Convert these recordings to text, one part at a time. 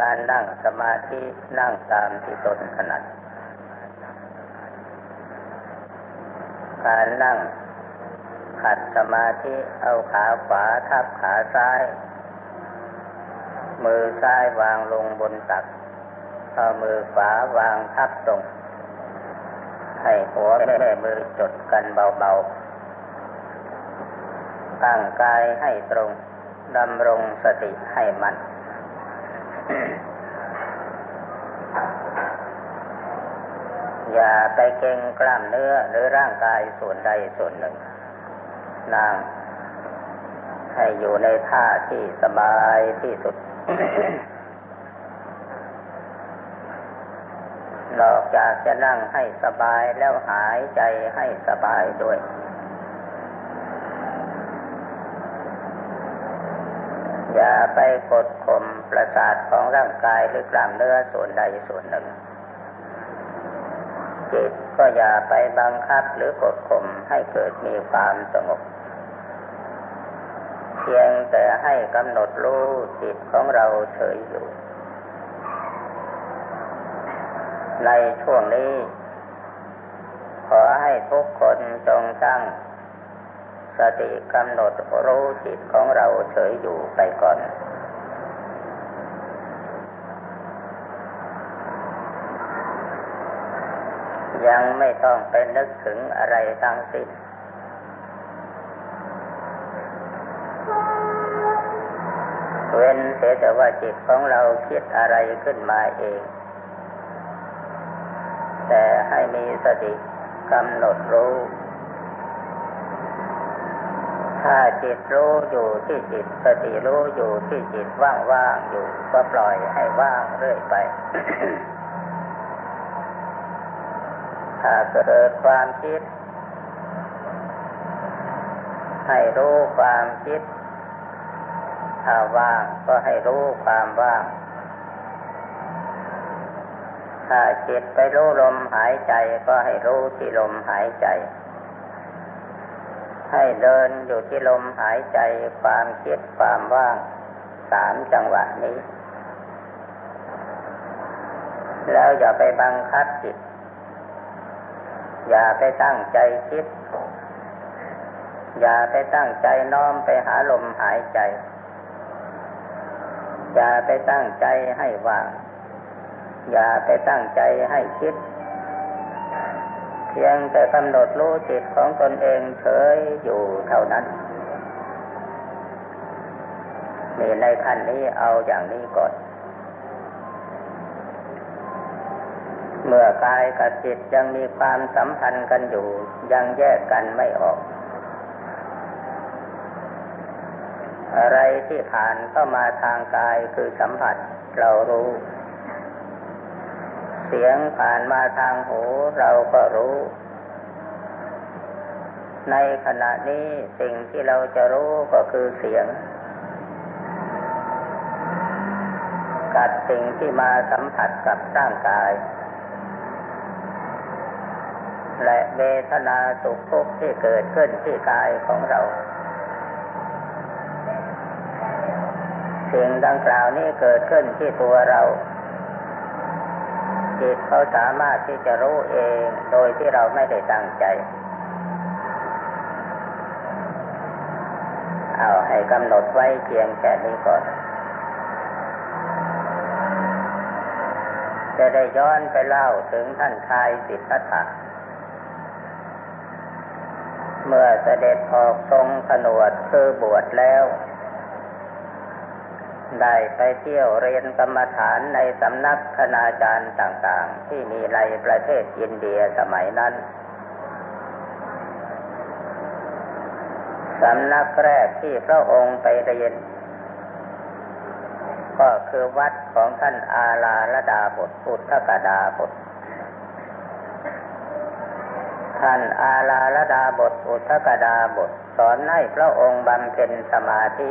การนั่งสมาธินั่งตามที่ตนถนัดการนั่งขัดสมาธิเอาขาขวาทับขาซ้ายมือซ้ายวางลงบนตักเอามือขวาวางทับตรงให้หัวแม่มือจดกันเบาๆตั้งกายให้ตรงดำรงสติให้มั่น อย่าไปเกร็งกล้ามเนื้อหรือร่างกายส่วนใดส่วนหนึ่งนั่งให้อยู่ในท่าที่สบายที่สุด นอกจากจะนั่งให้สบายแล้วหายใจให้สบายด้วยอย่าไปกดข่มประสาทของร่างกายหรือกล้ามเนื้อส่วนใดส่วนหนึ่งจิตก็อย่าไปบังคับหรือกดข่มให้เกิดมีความสงบเพียงแต่ให้กำหนดรู้จิตของเราเฉยอยู่ในช่วงนี้ขอให้ทุกคนจงตั้งสติกำหนดรู้จิตของเราเฉยอยู่ไปก่อนยังไม่ต้องไปนึกถึงอะไรทั้งสิ้นเว้นเสียแต่ว่าจิตของเราคิดอะไรขึ้นมาเองแต่ให้มีสติกำหนดรู้ถ้าจิตรู้อยู่ที่จิตสติรู้อยู่ที่จิตว่างๆอยู่ก็ปล่อยให้ว่างเรื่อยไป ถ้าเกิดความคิดให้รู้ความคิดถ้าว่างก็ให้รู้ความว่างถ้าจิตไปรู้ลมหายใจก็ให้รู้ที่ลมหายใจให้เดินอยู่ที่ลมหายใจความคิดความว่างสามจังหวะนี้แล้วอย่าไปบังคับจิตอย่าไปตั้งใจคิดอย่าไปตั้งใจน้อมไปหาลมหายใจอย่าไปตั้งใจให้ว่างอย่าไปตั้งใจให้คิดเพียงแต่กำหนดรู้จิตของตนเองเฉยอยู่เท่านั้นนี่ในขั้นนี้เอาอย่างนี้ก่อนเมื่อกายกับจิตยังมีความสัมพันธ์กันอยู่ยังแยกกันไม่ออกอะไรที่ผ่านเข้ามาทางกายคือสัมผัสเรารู้เสียงผ่านมาทางหูเราก็รู้ในขณะนี้สิ่งที่เราจะรู้ก็คือเสียงกับสิ่งที่มาสัมผัสกับร่างกายและเวทนาสุขทุกข์ที่เกิดขึ้นที่กายของเราสิ่งดังกล่าวนี้เกิดขึ้นที่ตัวเราจิตเขาสามารถที่จะรู้เองโดยที่เราไม่ได้ตั้งใจเอาให้กำหนดไว้เพียงแค่นี้ก่อนจะได้ย้อนไปเล่าถึงท่านชายสิทธัตถะเมื่อเสด็จออกทรงผนวดคือบวชแล้วได้ไปเที่ยวเรียนกรรมฐานในสำนักคณาจารย์ต่างๆที่มีในประเทศอินเดียสมัยนั้นสำนักแรกที่พระองค์ไปเรียนก็คือวัดของท่านอาลาระดาบทพุทธกดาบทท่านอาลาระดาบทพุทธกดาบทสอนให้พระองค์บำเพ็ญสมาธิ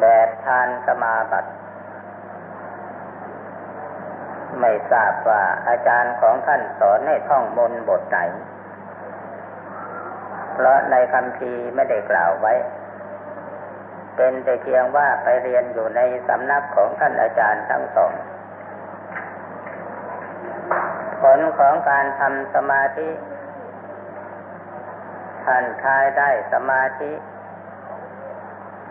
แบบฌานสมาบัติไม่ทราบว่าอาจารย์ของท่านสอนให้ท่องมนต์บทไหนเพราะในคัมภีร์ไม่ได้กล่าวไว้ เป็นแต่เพียงว่าไปเรียนอยู่ในสำนักของท่านอาจารย์ทั้งสองผลของการทำสมาธิผ่านคลายได้สมาธิ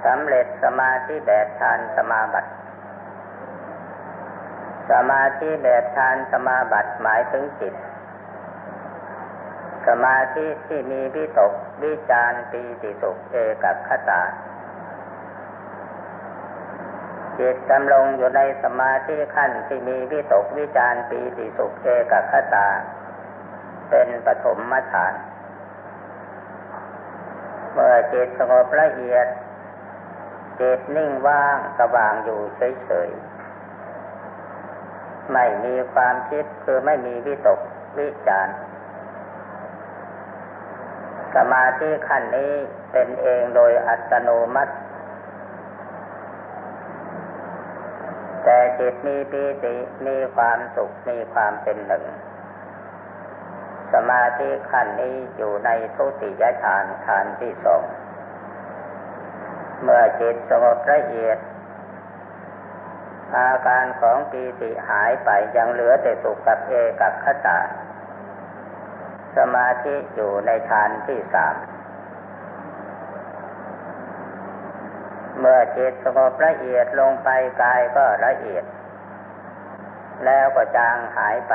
สำเร็จสมาธิแบบฌานสมาบัติสมาธิแบบฌานสมาบัติหมายถึงจิตสมาธิที่มีวิตกวิจารปีติสุขเอกัคคตาจิตดำรงอยู่ในสมาธิขั้นที่มีวิตกวิจารปีติสุขเอกัคคตาเป็นปฐมฌานเมื่อจิตสงบละเอียดจิตนิ่งว่างสว่างอยู่เฉยๆไม่มีความคิดคือไม่มีวิตกวิจารสมาธิขั้นนี้เป็นเองโดยอัตโนมัติแต่จิตมีปีติมีความสุขมีความเป็นหนึ่งสมาธิขั้นนี้อยู่ในทุติยฌานฌานที่สองเมื่อจิตสงบละเอียดอาการของปีติหายไปยังเหลือแต่สุขกับเอกัคคตาสมาธิอยู่ในฌานที่สามเมื่อจิตสงบละเอียดลงไปกายก็ละเอียดแล้วก็จางหายไป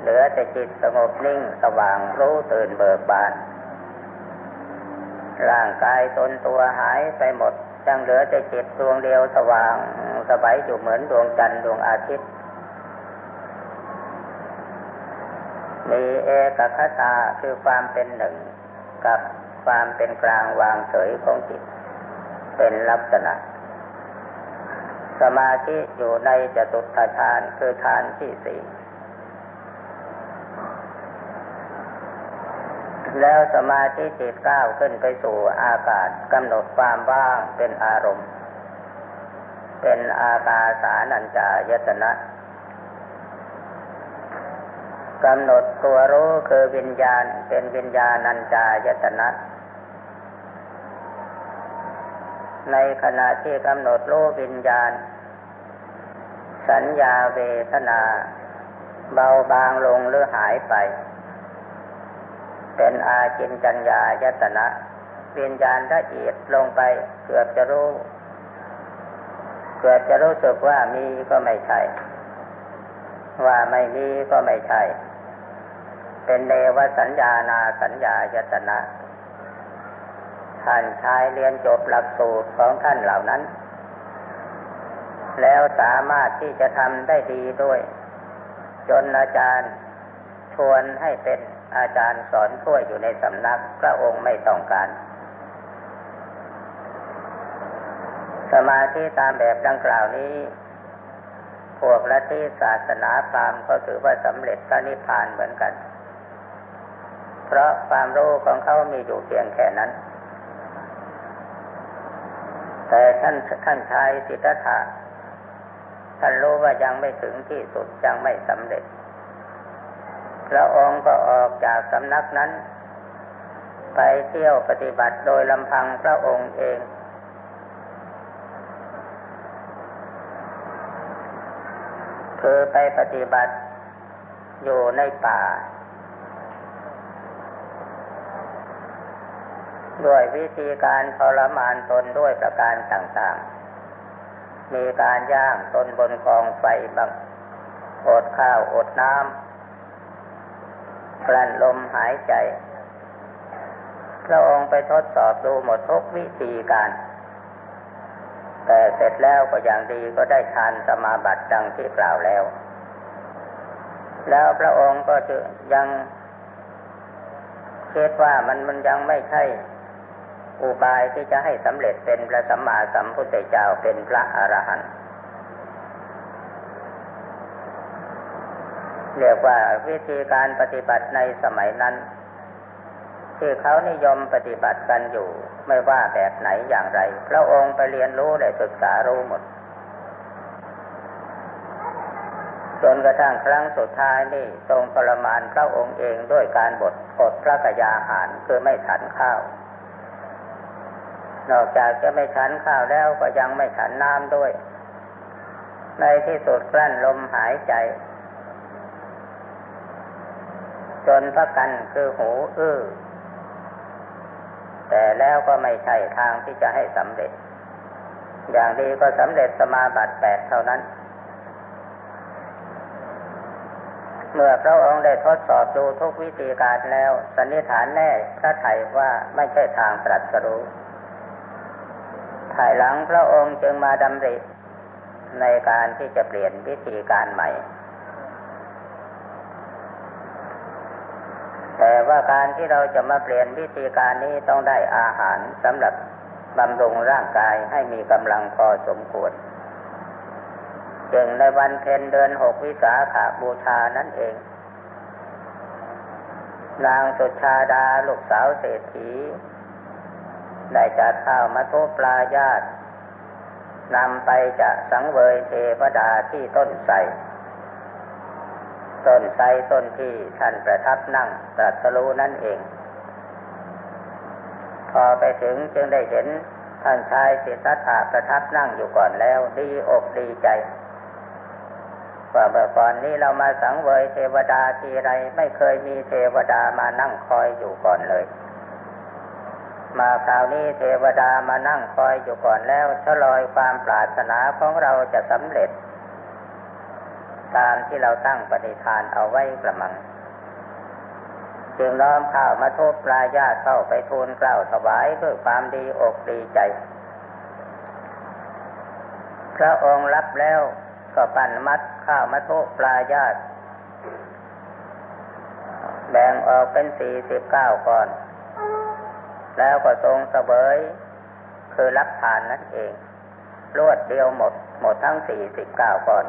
เหลือแต่จิตสงบนิ่งสว่างรู้ตื่นเบิกบานร่างกายตนตัวหายไปหมดยังเหลือแต่จิตดวงเดียวสว่างสบายอยู่เหมือนดวงจันทร์ดวงอาทิตย์มีเอกคตาคือความเป็นหนึ่งกับความเป็นกลางวางเฉยของจิตเป็นลักษณะสมาธิอยู่ในจตุตถฌานคือฌานที่สี่แล้วสมาธิจิตก้าวขึ้นไปสู่อากาศกำหนดความว่างเป็นอารมณ์เป็นอากาสานัญจายตนะกำหนดตัวรู้คือวิญญาณเป็นวิญญาณัญจายตนะในขณะที่กำหนดรู้วิญญาณสัญญาเวทนาเบาบางลงหรือหายไปเป็นอากิญจัญญายตนะวิญญาณละเอียดลงไปเกือบจะรู้สึกว่ามีก็ไม่ใช่ว่าไม่มีก็ไม่ใช่เป็นเนวสัญญานาสัญญายตนะท่านชายเรียนจบหลักสูตรของท่านเหล่านั้นแล้วสามารถที่จะทำได้ดีด้วยจนอาจารย์ชวนให้เป็นอาจารย์สอนช่วยอยู่ในสำนักพระองค์ไม่ต้องการสมาธิตามแบบดังกล่าวนี้พวกลัทธิศาสนาพราหมณ์ก็ถือว่าสำเร็จพระนิพพานเหมือนกันเพราะความรู้ของเขามีอยู่เพียงแค่นั้นแต่ท่านชายสิทธัตถะท่านรู้ว่ายังไม่ถึงที่สุดยังไม่สำเร็จพระองค์ก็ออกจากสำนักนั้นไปเที่ยวปฏิบัติโดยลำพังพระองค์เองคือไปปฏิบัติอยู่ในป่าด้วยวิธีการทรมานตนด้วยประการต่างๆมีการย่างตนบนกองไฟบ้างอดข้าวอดน้ำกลั้นลมหายใจพระองค์ไปทดสอบดูหมดทุกวิธีการแต่เสร็จแล้วก็อย่างดีก็ได้ฌานสมาบัติดังที่กล่าวแล้วแล้วพระองค์ก็จะยังคิดว่ามันยังไม่ใช่อุบายที่จะให้สำเร็จเป็นพระสัมมาสัมพุทธเจ้าเป็นพระอรหันต์เรียกว่าวิธีการปฏิบัติในสมัยนั้นที่เขานิยมปฏิบัติกันอยู่ไม่ว่าแบบไหนอย่างไรพระองค์ไปเรียนรู้ได้ศึกษารู้หมดจนกระทั่งครั้งสุดท้ายนี่ทรงทรมานพระองค์เองด้วยการบดพระกยาหารคือไม่ฉันข้าว นอกจากจะไม่ฉันข้าวแล้วก็ยังไม่ฉันน้ำด้วยในที่สุดกลั้นลมหายใจจนพระกันคือหูอื้อแต่แล้วก็ไม่ใช่ทางที่จะให้สำเร็จอย่างดีก็สำเร็จสมาบัติ8เท่านั้นเมื่อพระองค์ได้ทดสอบดูทุกวิธีการแล้วสันนิษฐานแน่พระทัยว่าไม่ใช่ทางตรัสรู้ภายหลังพระองค์จึงมาดำริในการที่จะเปลี่ยนวิธีการใหม่แต่ว่าการที่เราจะมาเปลี่ยนวิธีการนี้ต้องได้อาหารสำหรับบำรุงร่างกายให้มีกำลังพอสมควรจึงในวันเพ็ญเดือน6วิสาขบูชานั่นเองนางสุชาดาลูกสาวเศรษฐีได้จัดข้าวมัทโธปลาญาตินำไปจะสังเวยเทวดาที่ต้นไทรต้นที่ท่านประทับนั่งตรัสรู้นั่นเองพอไปถึงจึงได้เห็นท่านชายสิทธัตถะประทับนั่งอยู่ก่อนแล้วดีอกดีใจว่าเมื่อก่อนนี้เรามาสังเวยเทวดาทีไรไม่เคยมีเทวดามานั่งคอยอยู่ก่อนเลยมาคราวนี้เทวดามานั่งคอยอยู่ก่อนแล้วชะลอยความปรารถนาของเราจะสำเร็จตามที่เราตั้งปณิธานเอาไว้กระมังจึงน้อมข้าวมาทบปลาญาติเข้าไปทูลกล่าวถวายด้วยความดีอกดีใจพระองค์รับแล้วก็ปั้นมัดข้าวมาทบปลาญาติแบ่งออกเป็น49ก้อนแล้วก็ทรงเสวยคือรับทานนั่นเองรวดเดียวหมดทั้ง49ก้อน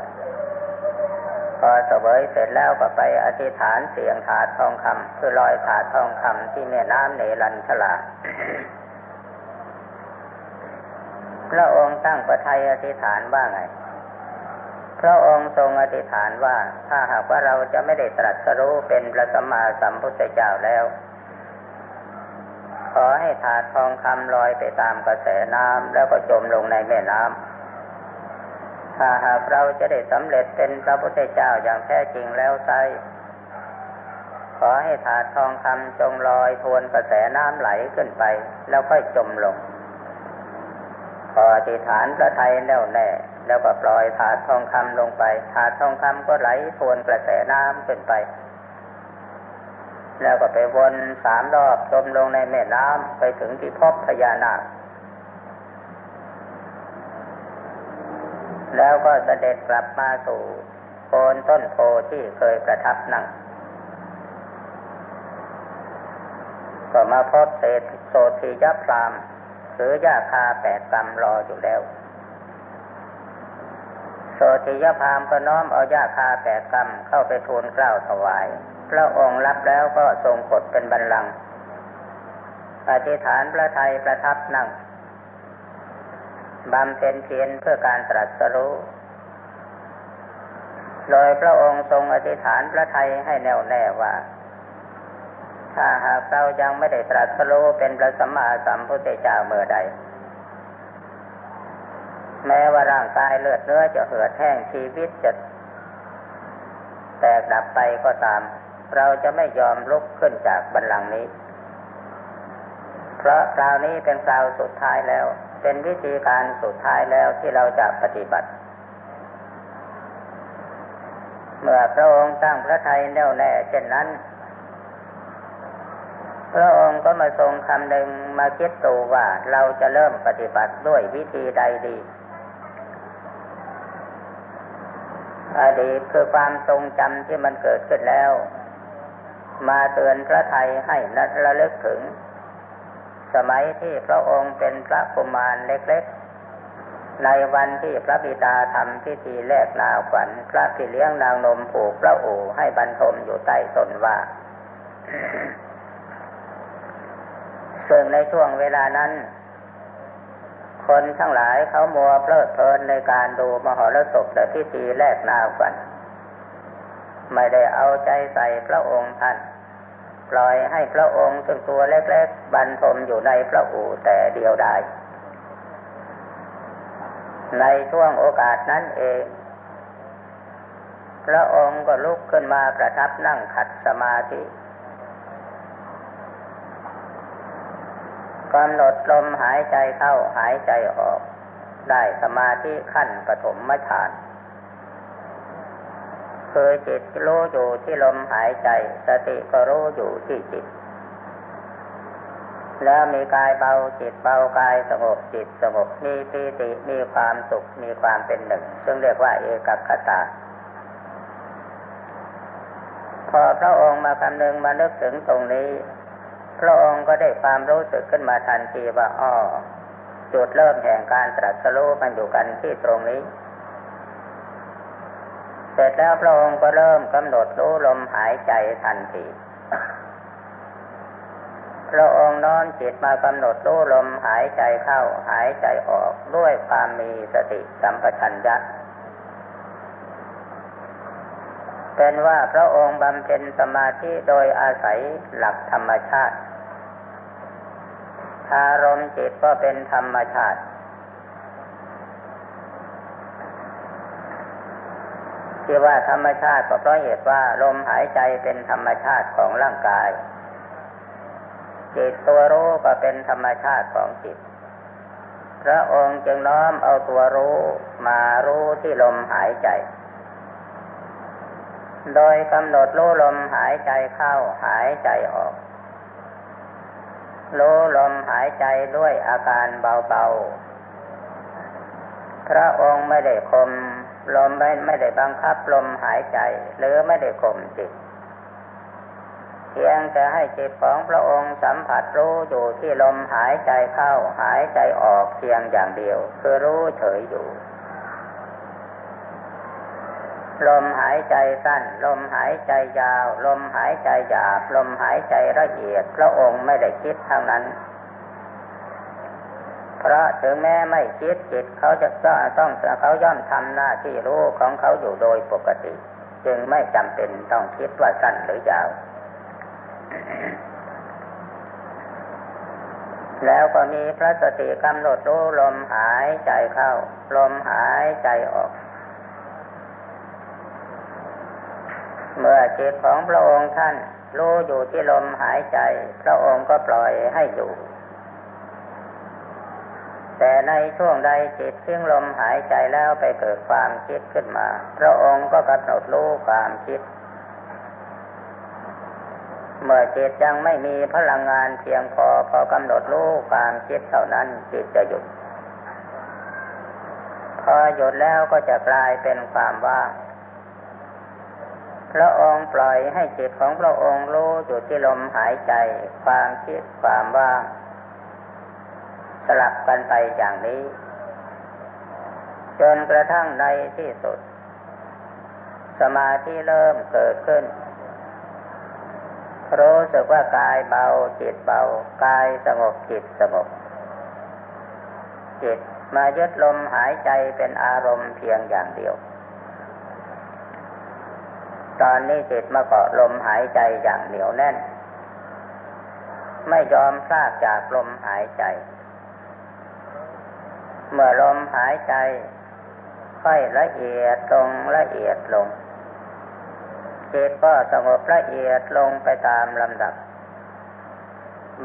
พอเสวยเสร็จแล้วก็ไปอธิษฐานเสียงถาดทองคำคือลอยถาดทองคำที่แม่น้ำเนรัญชลา พระองค์ตั้งประทัยอธิษฐานว่าไงพระองค์ทรงอธิษฐานว่าถ้าหากว่าเราจะไม่ได้ตรัสรู้เป็นพระสัมมาสัมพุทธเจ้าแล้วขอให้ถาดทองคำลอยไปตามกระแสน้ำแล้วก็จมลงในแม่น้ำถ้าหากเราจะได้สำเร็จเป็นพระพุทธเจ้าอย่างแท้จริงแล้วไซขอให้ถาดทองคำจงลอยทวนกระแสน้ำไหลขึ้นไปแล้วค่อยจมลงพออธิษฐานพระทัยแน่วแน่แล้วก็ปล่อยถาดทองคำลงไปถาดทองคำก็ไหลทวนกระแสน้ำขึ้นไปแล้วก็ไปวน3รอบจมลงในแม่น้ำไปถึงที่พบพญานาคแล้วก็เสด็จกลับมาสู่โคนต้นโพที่เคยประทับนั่งก็มาพบเศรษฐีโสธิยพราหมณ์ถือยาคา8กรัมรออยู่แล้วโสธิยพราหมณ์ก็น้อมเอายาคา8กรัมเข้าไปทูลเกล้าถวายพระองค์รับแล้วก็ทรงกดเป็นบัลลังก์อธิษฐานพระทัยประทับนั่งบำเพ็ญเพียรเพื่อการตรัสรู้โดยพระองค์ทรงอธิษฐานพระทัยให้แน่วแน่ว่าถ้าหากเรายังไม่ได้ตรัสรู้เป็นพระสัมมาสัมพุทธเจ้าเมื่อใดแม้ว่าร่างกายเลือดเนื้อจะเหือดแห้งชีวิตจะแตกดับไปก็ตามเราจะไม่ยอมลุกขึ้นจากบัลลังก์นี้เพราะคราวนี้เป็นคราวสุดท้ายแล้วเป็นวิธีการสุดท้ายแล้วที่เราจะปฏิบัติเมื่อพระองค์ตั้งพระทัยแน่วแน่เช่นนั้นพระองค์ก็มาทรงคำนึงมาคิดดูว่าเราจะเริ่มปฏิบัติด้วยวิธีใดดีอดีตคือความทรงจำที่มันเกิดขึ้นแล้วมาเตือนพระทัยให้ระลึกถึงสมัยที่พระองค์เป็นพระกุมารเล็กๆในวันที่พระบิดาทำพิธีแลกนาขวัญพระพี่เลี้ยงนางนมผูกพระโอษฐ์ให้บรรทมอยู่ใต้ต้นว่า ซึ่งในช่วงเวลานั้นคนทั้งหลายเขามัวเพลิดเพลินในการดูมหรสพและพิธีแลกนาขวัญไม่ได้เอาใจใส่พระองค์ท่านปล่อยให้พระองค์ซึ่งตัวเล็กๆบรรทมอยู่ในพระอู่แต่เดียวดาย ในช่วงโอกาสนั้นเองพระองค์ก็ลุกขึ้นมาประทับนั่งขัดสมาธิกำหนดลมหายใจเข้าหายใจออกได้สมาธิขั้นปฐมฌานคือจิตรู้อยู่ที่ลมหายใจสติก็รู้อยู่ที่จิตแล้วมีกายเบาจิตเบากายสงบจิตสงบมีปีติมีความสุขมีความเป็นหนึ่งซึ่งเรียกว่าเอกคตาพอพระองค์มาคำนึงมานึกถึงตรงนี้พระองค์ก็ได้ความรู้สึกขึ้นมาทันทีว่าอ้อจุดเริ่มแห่งการตรัสรู้มันอยู่กันที่ตรงนี้เสร็จแล้วพระองค์ก็เริ่มกำหนดรู้ลมหายใจทันทีพระองค์น้อมจิตมากำหนดรู้ลมหายใจเข้าหายใจออกด้วยความมีสติสัมปชัญญะเป็นว่าพระองค์บำเพ็ญสมาธิโดยอาศัยหลักธรรมชาติอารมณ์จิตก็เป็นธรรมชาติที่ว่าธรรมชาติก็เพราะเหตุว่าลมหายใจเป็นธรรมชาติของร่างกายจิตตัวรู้ก็เป็นธรรมชาติของจิตพระองค์จึงน้อมเอาตัวรู้มารู้ที่ลมหายใจโดยกำหนดรู้ลมหายใจเข้าหายใจออกรู้ลมหายใจด้วยอาการเบาๆพระองค์ไม่ได้ข่มลมไม่ได้บังคับลมหายใจหรือไม่ได้ข่มจิตเพียงแต่ให้จิตของพระองค์สัมผัสรู้อยู่ที่ลมหายใจเข้าหายใจออกเพียงอย่างเดียวคือรู้เฉยอยู่ลมหายใจสั้นลมหายใจยาวลมหายใจหยาบลมหายใจละเอียดพระองค์ไม่ได้คิดทางนั้นเพราะถึงแม้ไม่คิดจิตเขาจะต้องเขาย่อมทำหน้าที่รู้ของเขาอยู่โดยปกติจึงไม่จำเป็นต้องคิดว่าสั้นหรือยาวแล้วก็มีพระสติกำหนดรู้ลมหายใจเข้าลมหายใจออกเมื่อจิตของพระองค์ท่านรู้อยู่ที่ลมหายใจพระองค์ก็ปล่อยให้อยู่แต่ในช่วงใดจิตซึ่งลมหายใจแล้วไปเกิดความคิดขึ้นมาพระองค์ก็กำหนดรู้ความคิดเมื่อจิตยังไม่มีพลังงานเพียงพอก็กำหนดรู้ความคิดเท่านั้นจิตจะหยุดพอหยุดแล้วก็จะกลายเป็นความว่างพระองค์ปล่อยให้จิตของพระองค์รู้อยู่ที่ลมหายใจความคิดความว่างสลับกันไปอย่างนี้จนกระทั่งในที่สุดสมาธิเริ่มเกิดขึ้นรู้สึกว่ากายเบาจิตเบากายสงบจิตสงบจิตมายึดลมหายใจเป็นอารมณ์เพียงอย่างเดียวตอนนี้จิตมาเกาะลมหายใจอย่างเหนียวแน่นไม่ยอมพลาดจากลมหายใจเมื่อลมหายใจค่อยละเอียดลงละเอียดลงจิตก็สงบละเอียดลงไปตามลำดับ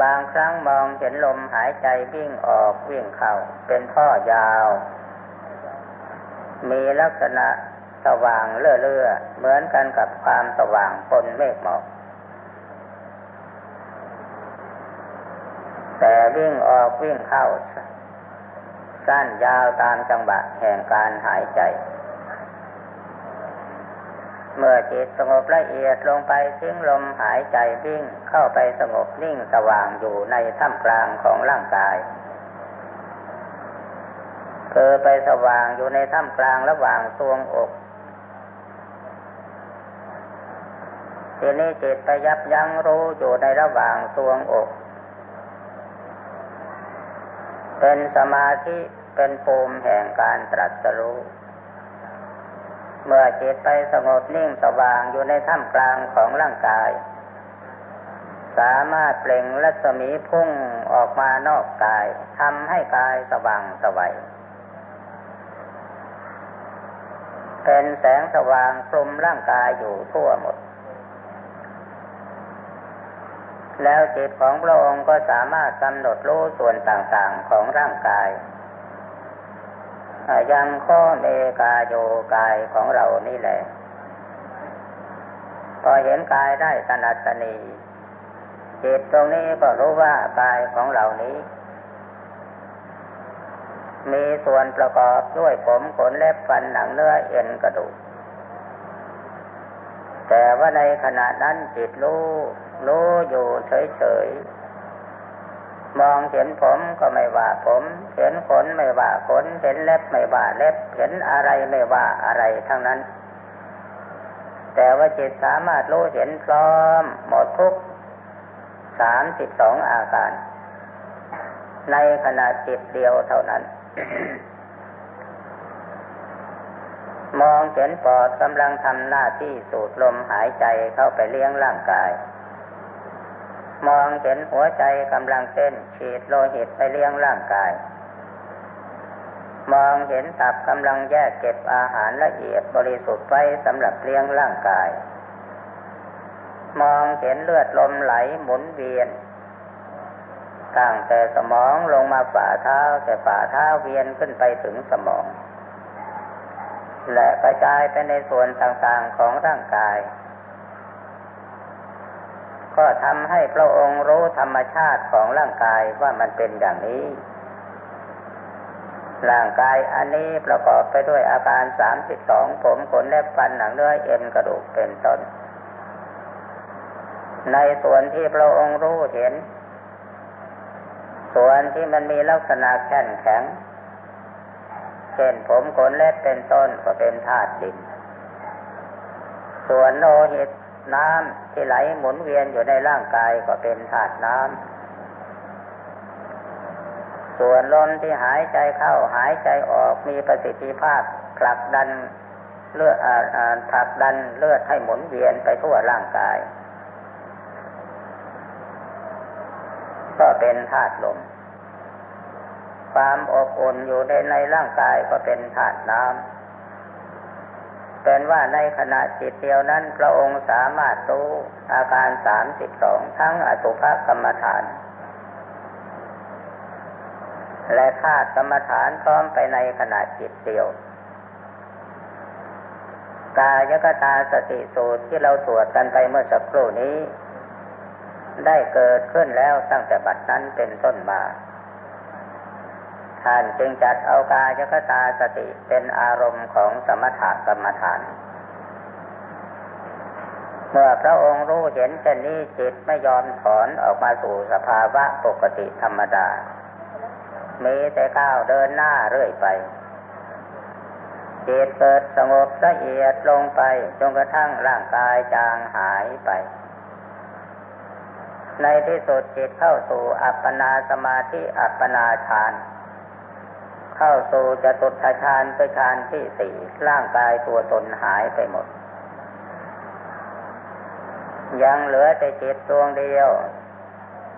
บางครั้งมองเห็นลมหายใจวิ่งออกวิ่งเข้าเป็นท่อยาวมีลักษณะสว่างเลื่อๆเหมือนกันกับความสว่างบนเมฆหมอกแต่วิ่งออกวิ่งเข้าสั้นยาวตามจังหวะแห่งการหายใจเมื่อจิตสงบละเอียดลงไปถึงลมหายใจวิ่งเข้าไปสงบนิ่งสว่างอยู่ในท่ามกลางของร่างกายคือไปสว่างอยู่ในท่ามกลางระหว่างทรวงอกทีนี้จิตไปยับยั้งรู้อยู่ในระหว่างทรวงอกเป็นสมาธิเป็นภูมิแห่งการตรัสรู้เมื่อจิตไปสงบนิ่งสว่างอยู่ในท่ามกลางของร่างกายสามารถเปล่งรัศมีพุ่งออกมานอกกายทำให้กายสว่างสวัย เป็นแสงสว่างคลุมร่างกายอยู่ทั่วหมดแล้วจิตของพระองค์ก็สามารถกำหนดรู้ส่วนต่างๆของร่างกายยังข้อเมกายโยกายของเรานี่แหละพอเห็นกายได้สนัสนีจิตตรงนี้ก็รู้ว่ากายของเรานี้มีส่วนประกอบด้วยผมขนเล็บฟันหนังเนื้อเอ็นกระดูกแต่ว่าในขณะนั้นจิตรู้อยู่เฉยๆมองเห็นผมก็ไม่ว่าผมเห็นขนไม่ว่าขนเห็นเล็บไม่ว่าเล็บเห็นอะไรไม่ว่าอะไรทั้งนั้นแต่ว่าจิตสามารถรู้เห็นพร้อมหมดทุก32อาการในขณะจิตเดียวเท่านั้น มองเห็นปอดกำลังทำหน้าที่สูดลมหายใจเข้าไปเลี้ยงร่างกายมองเห็นหัวใจกำลังเต้นฉีดโลหิตไปเลี้ยงร่างกายมองเห็นตับกำลังแยกเก็บอาหารละเอียดบริสุทธิ์ไว้สำหรับเลี้ยงร่างกายมองเห็นเลือดลมไหลหมุนเวียนตั้งแต่สมองลงมาฝ่าเท้าแต่ฝ่าเท้าเวียนขึ้นไปถึงสมองและกระจายไปในส่วนต่างๆของร่างกายก็ทำให้พระองค์รู้ธรรมชาติของร่างกายว่ามันเป็นอย่างนี้ร่างกายอันนี้ประกอบไปด้วยอาการ32ผมขนเล็บฟันหนังเนื้อเอ็นกระดูกเป็นต้นในส่วนที่พระองค์รู้เห็นส่วนที่มันมีลักษณะแข็งเช่นผมขนเล็บเป็นต้นก็เป็นธาตุดินส่วนโลหิตน้ำที่ไหลหมุนเวียนอยู่ในร่างกายก็เป็นธาตุน้ำส่วนลมที่หายใจเข้าหายใจออกมีประสิทธิภาพผลักดันเลือดให้หมุนเวียนไปทั่วร่างกายก็เป็นธาตุลมความอบอุ่นอยู่ในร่างกายก็เป็นธาตุน้ำเป็นว่าในขณะจิตเดียวนั้นพระองค์สามารถรู้อาการ32ทั้งอสุภกรรมฐานและธาตุกรรมฐานพร้อมไปในขณะจิตเดียวกายคตาสติสูตรที่เราสวดกันไปเมื่อสักครู่นี้ได้เกิดขึ้นแล้วตั้งแต่บัดนั้นเป็นต้นมาท่านจึงจัดเอากายคตาสติเป็นอารมณ์ของสมถกรรมฐานเมื่อพระองค์รู้เห็นเช่นนี้จิตไม่ยอมถอนออกมาสู่สภาวะปกติธรรมดามีแต่ก้าวเดินหน้าเรื่อยไปจิตเกิดสงบละเอียดลงไปจนกระทั่งร่างกายจางหายไปในที่สุดจิตเข้าสู่อัปปนาสมาธิอัปปนาฌานเข้าสู่จตุตถฌานเป็นฌานที่4ร่างกายตัวตนหายไปหมดยังเหลือแต่จิตดวงเดียว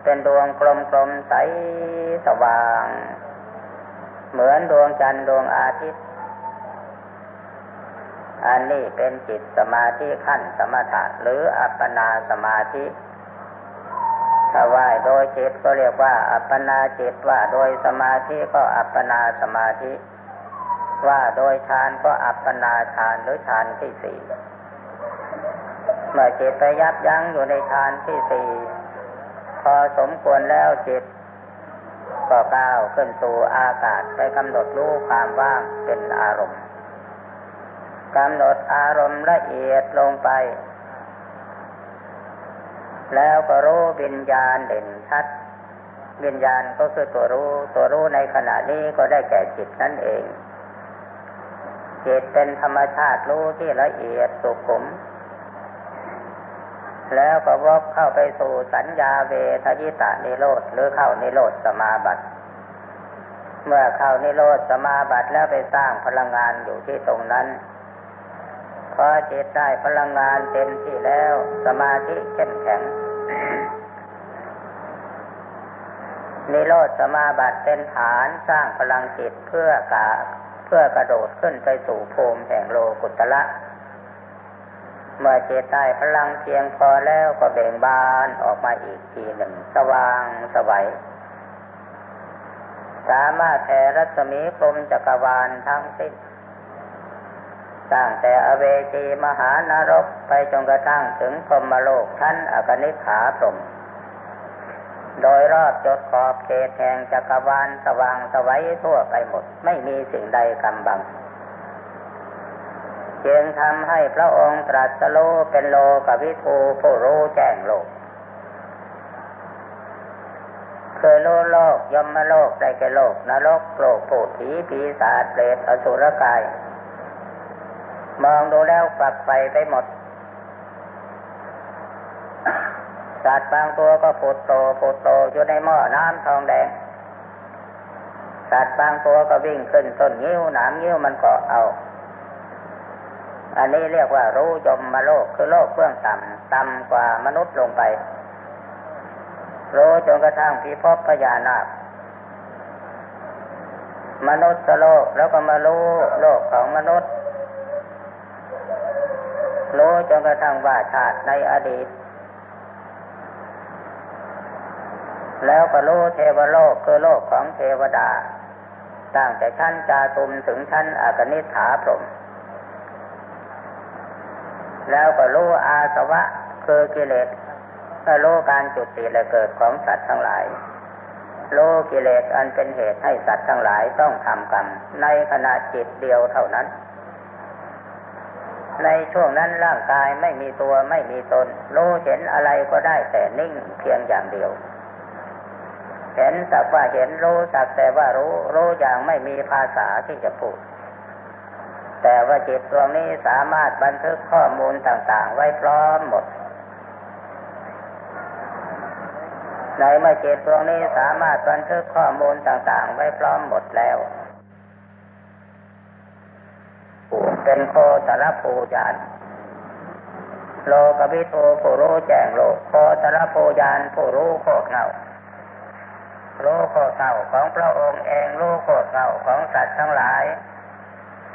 เป็นดวงกลมๆใสสว่างเหมือนดวงจันทร์ดวงอาทิตย์อันนี้เป็นจิตสมาธิขั้นสมถะหรืออัปปนาสมาธิถ้าว่าโดยจิตก็เรียกว่าอัปปนาจิตว่าโดยสมาธิก็อัปปนาสมาธิว่าโดยฌานก็อัปปนาฌานหรือฌานที่สี่เมื่อจิตไปยับยั้งอยู่ในฌานที่สี่พอสมควรแล้วจิตก็ก้าวขึ้นสู่อากาศไปกำหนดรู้ความว่างเป็นอารมณ์กำหนดอารมณ์ละเอียดลงไปแล้วก็รู้วิญญาณเด่นชัดวิญญาณก็คือตัวรู้ในขณะนี้ก็ได้แก่จิตนั่นเองจิตเป็นธรรมชาติรู้ที่ละเอียดสุขุมแล้วก็วกเข้าไปสู่สัญญาเวทยิตานิโรธหรือเข้านิโรธสมาบัติเมื่อเข้านิโรธสมาบัติแล้วไปสร้างพลังงานอยู่ที่ตรงนั้นพอจิตได้พลังงานเต็มที่แล้วสมาธิเข้มแข็ง นิโรธสมาบัติเป็นฐานสร้างพลังจิตเพื่อกระโดดขึ้นไปสู่ภูมิแห่งโลกุต ตละเมื่อเจตายพลังเพียงพอแล้วก็เบ่งบานออกมาอีกทีหนึ่งสว่างสวัยสามารถแผ่รัศมีพรหมจักรวาลทั้งสิ้นตั้งแต่อเวจีมหานรกไปจนกระทั่งถึงพรหมโลกชั้นอกนิฐาพรหมโดยรอบจดขอบเขตแห่งจักรวาลสว่างสวัยทั่วไปหมดไม่มีสิ่งใดกำบังจึงทำให้พระองค์ตรัสรู้เป็นโลกวิทูผู้รู้แจ้งโลกคือรู้โลกยมโลกได้แก่โลกนรกโลกภูตผีศาจเปรตอสุรกายมองดูแล้วฝักใฝ่ไปหมดสัตว์บางตัวก็ผุดโตอยู่ในหม้อน้ำทองแดงสัตว์บางตัวก็วิ่งขึ้นต้นงิ้วหนามงิ้วมันก็เอาอันนี้เรียกว่ารู้ยมมาโลกคือโลกเบื้องต่ำกว่ามนุษย์ลงไปรู้จนกระทั่งพิภพพญานาคมนุษย์โลกแล้วก็มารู้โลกของมนุษย์รู้จนกระทั่งว่าชาติในอดีตแล้วก็รู้เทวโลกคือโลกของเทวดาตั้งแต่ชั้นจาตุมถึงชั้นอกนิฐาพรหมแล้วก็รู้อาสวะคือกิเลสก็รู้การจุติและเกิดของสัตว์ทั้งหลายรู้กิเลสอันเป็นเหตุให้สัตว์ทั้งหลายต้องทำกรรมในขณะจิตเดียวเท่านั้นในช่วงนั้นร่างกายไม่มีตัวไม่มีตนรู้เห็นอะไรก็ได้แต่นิ่งเพียงอย่างเดียวเห็นสักว่าเห็นรู้สักแต่ว่ารู้อย่างไม่มีภาษาที่จะพูดแต่ว่าจิตดวงนี้สามารถบันทึกข้อมูลต่างๆไว้พร้อมหมดในเมื่อจิตดวงนี้สามารถบันทึกข้อมูลต่างๆไว้พร้อมหมดแล้วเป็นโคตรภูญาณโลกวิทูผู้รู้แจ้งโลกโคตรภูญาณผู้รู้โคตรเงารู้โคตรเงาของพระองค์เองรู้โคตรเงาของสัตว์ทั้งหลาย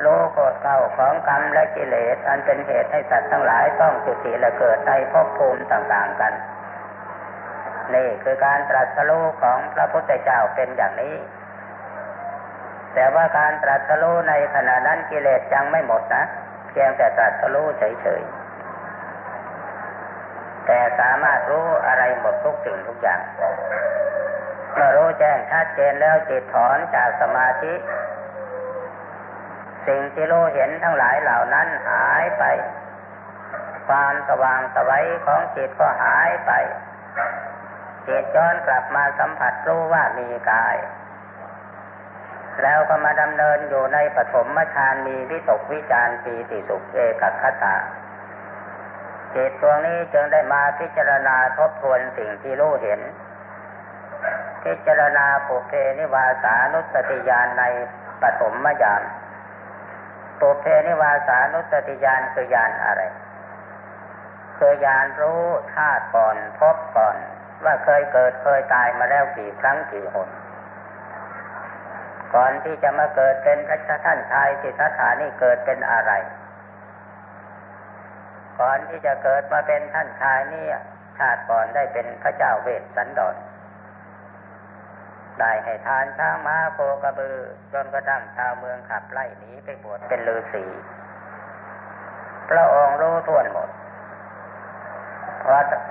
รู้โคตรเก่าของกรรมและกิเลสอันเป็นเหตุให้สัตว์ทั้งหลายต้องจุติและเกิดในภพภูมิต่างๆกันนี่คือการตรัสรู้ของพระพุทธเจ้าเป็นอย่างนี้แต่ว่าการตรัสรู้ในขณะนั้นกิเลสยังไม่หมดนะเพียงแต่ตรัสรู้เฉยๆแต่สามารถรู้อะไรหมดทุกสิ่งทุกอย่างเมื่อรู้แจ้งชัดเจนแล้วจิตถอนจากสมาธิสิ่งที่รู้เห็นทั้งหลายเหล่านั้นหายไปความสว่างสวัยของจิตก็หายไปจิตย้อนกลับมาสัมผัสรู้ว่ามีกายแล้วก็มาดำเนินอยู่ในปฐมฌานมีวิตกวิจารปีติสุขเอกคตาจิตดวงนี้จึงได้มาพิจารณาทบทวนสิ่งที่รู้เห็นพิจารณาปุเพนิวาสานุสติญาณในปฐมญาณปุเพนิวาสานุสติญาณคือญาณอะไรคือญาณรู้ชาติก่อนพบก่อนว่าเคยเกิดเคยตายมาแล้วกี่ครั้งกี่หนก่อนที่จะมาเกิดเป็นพระท่านชายสิทธัตถานี่เกิดเป็นอะไรก่อนที่จะเกิดมาเป็นท่านชายนี่ชาติก่อนได้เป็นพระเจ้าเวสสันดรได้ให้ทานช้างม้าโคกระบือจนกระทั่งชาวเมืองขับไล่หนีไปบวชเป็นฤาษีพระองค์รู้ทั่วหมด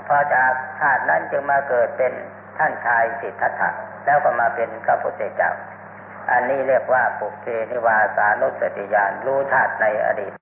พอจากชาตินั้นจึงมาเกิดเป็นท่านชายสิทธัตถะแล้วก็มาเป็นพระพุทธเจ้าอันนี้เรียกว่าปุเพนิวาสานุสติญาณรู้ชาติในอดีต